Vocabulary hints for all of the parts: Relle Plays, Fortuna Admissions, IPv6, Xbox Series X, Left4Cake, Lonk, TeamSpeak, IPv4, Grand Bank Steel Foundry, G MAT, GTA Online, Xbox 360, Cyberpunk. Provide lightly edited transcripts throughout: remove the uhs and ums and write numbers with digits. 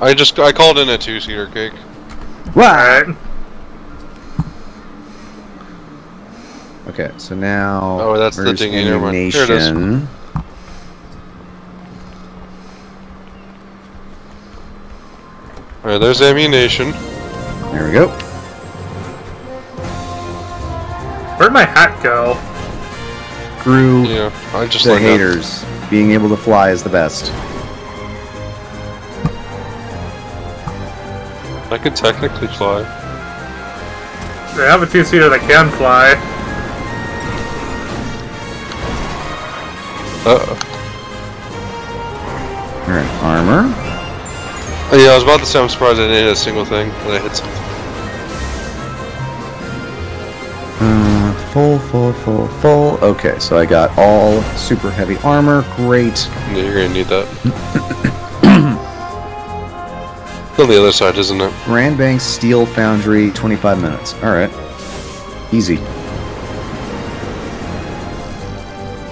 I called in a two-seater cake. What? Okay, so now. Oh, that's the thing. Here it is. Alright, there's ammunition. There we go. Where'd my hat go? Screw yeah, I just the like haters. That. Being able to fly is the best. I could technically fly. I have a two-seater that can fly. Uh-oh. Alright, armor. Oh, yeah, I was about to say I'm surprised I didn't hit a single thing, but I hit something. Full. Okay, so I got all super heavy armor. Great. Yeah, you're gonna need that. It's on the other side, isn't it? Grand Bank Steel Foundry, 25 minutes. Alright. Easy.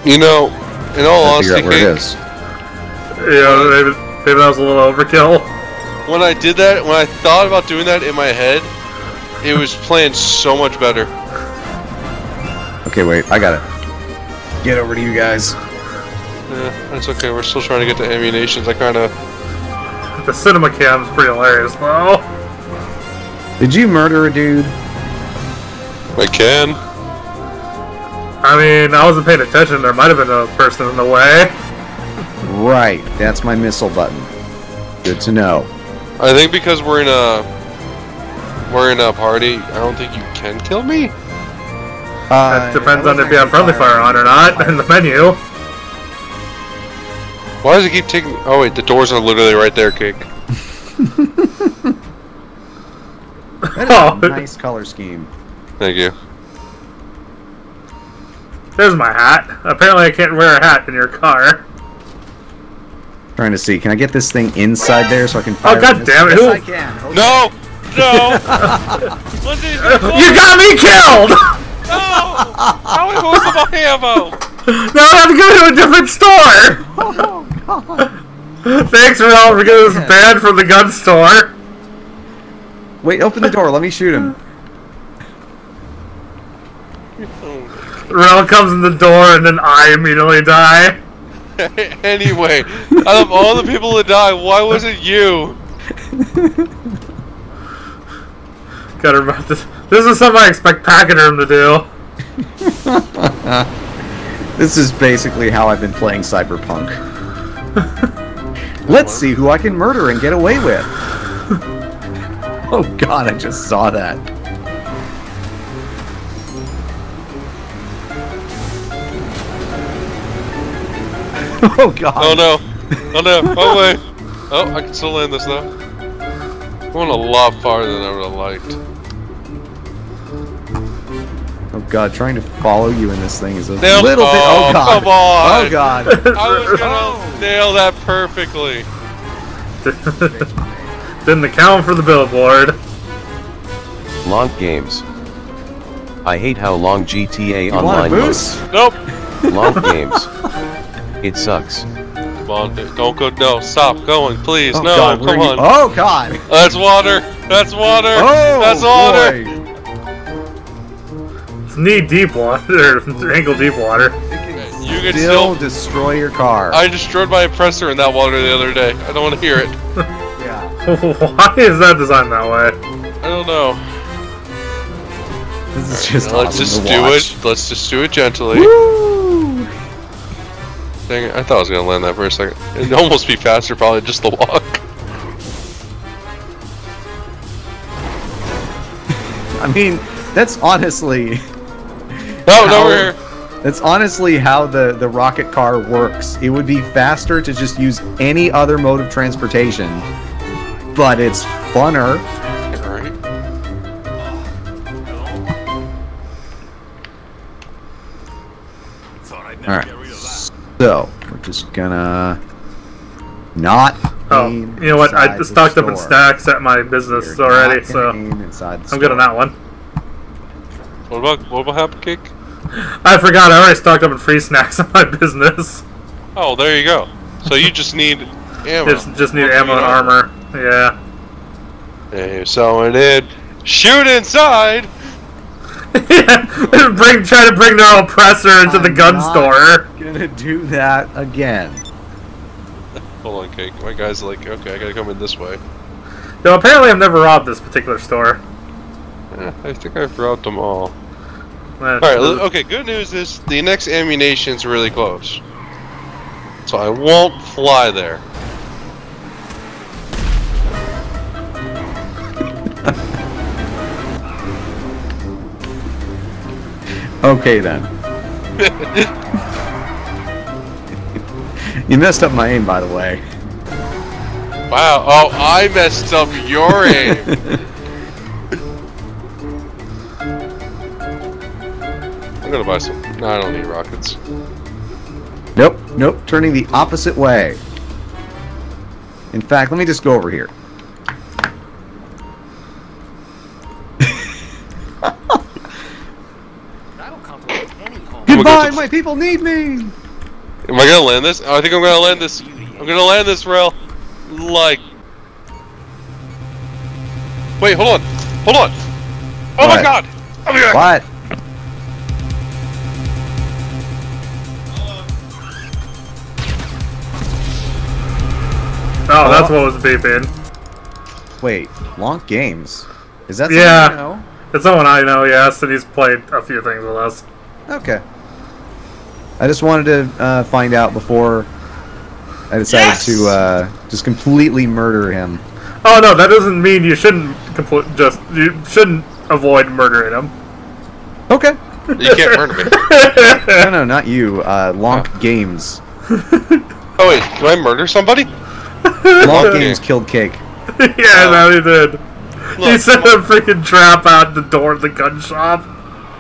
You know, in all honesty, yeah, maybe that was a little overkill. When I did that, when I thought about doing that in my head, it was playing so much better. Okay, wait, I got it. Get over to you guys. Yeah, that's okay, we're still trying to get to ammunitions. I kinda... The cinema cam's pretty hilarious, though. Did you murder a dude? I can. I mean, I wasn't paying attention. There might have been a person in the way. Right, that's my missile button. Good to know. I think because we're in a party, I don't think you can kill me. That depends on if you have friendly fire on or not in the menu. Why does it keep taking? Oh wait, the doors are literally right there, Cake. That is a nice color scheme. Thank you. There's my hat. Apparently, I can't wear a hat in your car. Trying to see. Can I get this thing inside there so I can fire? Oh god damn it! Yes, I can. Okay. No, no! Listen, you got me killed! No! How am I supposed to buy ammo? Now I have to go to a different store. Oh god! Thanks for all for getting this banned from the gun store. Wait, open the door. Let me shoot him. Rel comes in the door and then I immediately die. Anyway, out of all the people that died, why was it you? Gotta remember this. This is something I expect Pachyderm to do. This is basically how I've been playing Cyberpunk. Let's see who I can murder and get away with. Oh god, I just saw that. Oh god! Oh no! Oh no! Oh wait! Oh, I can still land this now. I'm going a lot farther than I would have liked. Oh god! Trying to follow you in this thing is a little bit. Oh god! Come on! Oh god! I was gonna nail that perfectly. Didn't account for the billboard. Long games. I hate how long GTA Online was. Nope. Long games. It sucks. Come on, dude. Don't go. No, stop going, please. Oh, no, god, come on. Oh god. That's water. That's water. Oh, that's water. Boy. It's knee deep water. Ankle deep water. You can still destroy your car. I destroyed my oppressor in that water the other day. I don't want to hear it. Yeah. Why is that designed that way? I don't know. This is just awesome. Let's just do it. Let's just do it gently. Woo! Dang it, I thought I was gonna land that for a second. It'd almost be faster, probably just the walk. I mean, that's honestly. No, no, we're here. That's honestly how the rocket car works. It would be faster to just use any other mode of transportation, but it's funner. Alright. Alright. So, we're just gonna not aim. You know what? I stocked up in stacks at my business already, so I'm good on that one. What about Happy Cake? I forgot. I already stocked up in free snacks at my business. Oh, there you go. So you just need ammo. Just need ammo and armor. Yeah. If someone did shoot inside. Try to bring their oppressor into the gun store. Gonna do that again. Hold on, Cake. My guy's like, okay, I gotta come in this way. No, apparently I've never robbed this particular store. Yeah, I think I've robbed them all. Alright, okay, good news is the next ammunition's really close. So I won't fly there. Okay then. You messed up my aim, by the way. Wow, oh, I messed up your aim. I'm gonna buy some. No, I don't need rockets. Nope, nope. Turning the opposite way. In fact, let me just go over here. That'll complicate any home. Goodbye, my people need me. Am I gonna land this? Oh, I think I'm gonna land this. I'm gonna land this rail. Like. Wait, hold on, hold on. Oh my God! I'll be back. What? Oh, that's what was beeping. Wait, Lonk Games? Is that someone you know? It's someone I know, yes, and he's played a few things with us. Okay. I just wanted to find out before I decided to just completely murder him. Oh, no, that doesn't mean you shouldn't you shouldn't avoid murdering him. Okay. You can't murder me. No, no, not you. Lonk Games. Oh, wait, do I murder somebody? Long Games killed Cake. Yeah, no, he did. Look, he set a freaking trap out the door of the gun shop.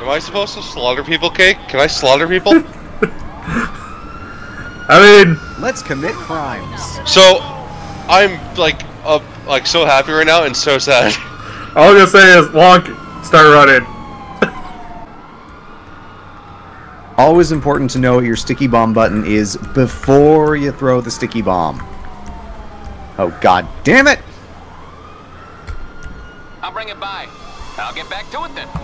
Am I supposed to slaughter people, Cake? Can I slaughter people? I mean... Let's commit crimes. So, I'm, like so happy right now and so sad. All I'm gonna say is, Lonk, start running. Always important to know what your sticky bomb button is before you throw the sticky bomb. Oh, God damn it! I'll bring it by. I'll get back to it then. I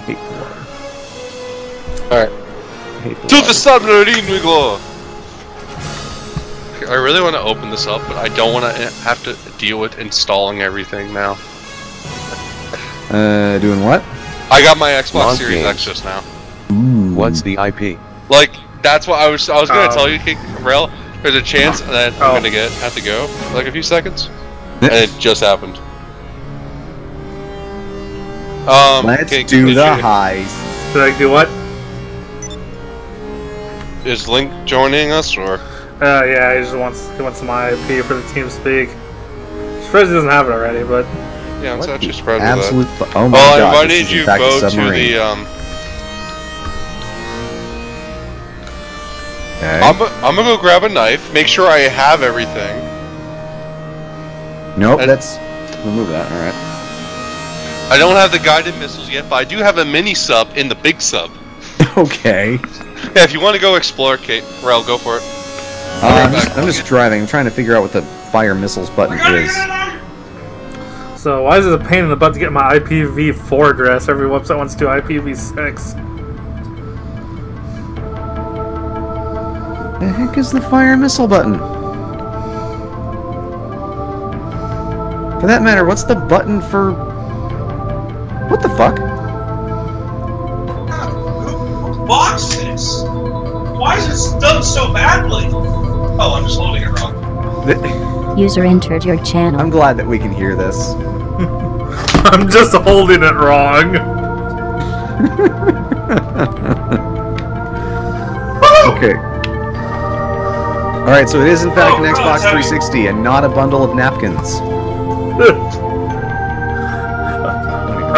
hate the water. Alright. To the submarine we go! I really want to open this up, but I don't want to have to deal with installing everything now. Doing what? I got my Xbox Series X just now. Ooh. What's the IP? Like, that's what I was gonna tell you, King Rail. There's a chance that I'm gonna have to go for like a few seconds, and it just happened. Let's do the heist. Should I do what? Is Link joining us or? Yeah, he wants my IP for the TeamSpeak. Surprised he doesn't have it already, but yeah, I'm actually surprised. Absolute. Oh my God! Well, I invited you both to the Okay. I'm gonna go grab a knife, make sure I have everything. Nope, let's remove that, alright. I don't have the guided missiles yet, but I do have a mini sub in the big sub. Okay. Yeah, if you want to go explore, Kate, Rel, go for it. I'm just driving, I'm trying to figure out what the fire missiles button is. So, why is it a pain in the butt to get my IPv4 address? Every website wants to do IPv6. The heck is the fire missile button? For that matter, what's the button for... What the fuck? Boxes! Why is it done so badly? Oh, I'm just holding it wrong. User entered your channel. I'm glad that we can hear this. I'm just holding it wrong. Okay. Alright, so it is in fact an Xbox 360 and not a bundle of napkins.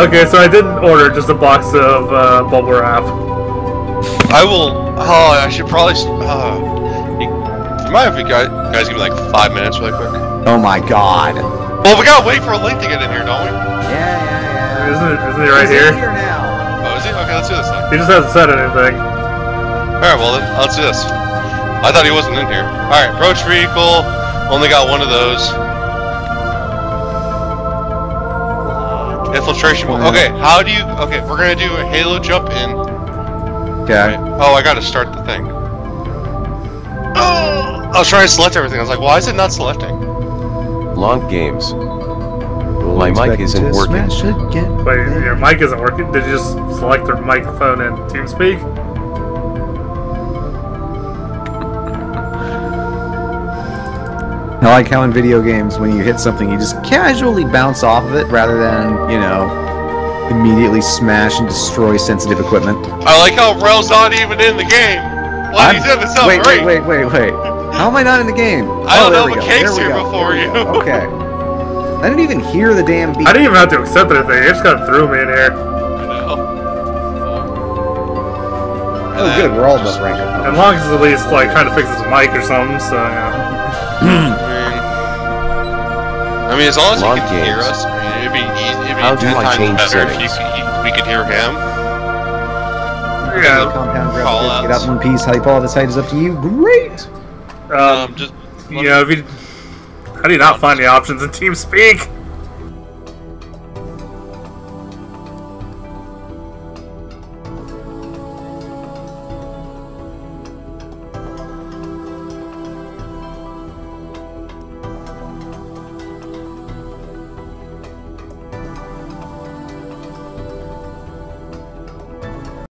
Okay, so I didn't order just a box of bubble wrap. I will... Oh, I should probably... you might have to guys give me like 5 minutes really quick. Oh my God. Well, we gotta wait for a Link to get in here, don't we? Yeah. Isn't he right here? He's here now. Oh, is he? Okay, let's do this then. He just hasn't said anything. Alright, well then, let's do this. I thought he wasn't in here. Alright, approach vehicle, Only got one of those. Infiltration. Okay, how do you... Okay, we're gonna do a Halo jump in. Okay. Oh, I gotta start the thing. Oh! I was trying to select everything. I was like, why is it not selecting? Long games. My mic isn't working. Wait, your mic isn't working? Did you just select your microphone in TeamSpeak? I like how in video games, when you hit something, you just casually bounce off of it rather than, you know, immediately smash and destroy sensitive equipment. I like how Rel's not even in the game. Why he's in the sub? Wait. How am I not in the game? I don't know, but Cake's here before you. Okay. I didn't even hear the damn beat. I didn't even have to accept anything. It just got through me in here. I know. Oh, good. We're all above rank. And Long's at least, like, trying to fix his mic or something, so, yeah. I mean, as long as he can hear us, I mean, it'd be 10 times better if we could hear him. Yeah. Get out one piece, hype all this height is up to you. Great! Just... Yeah, how do you not find the options in TeamSpeak?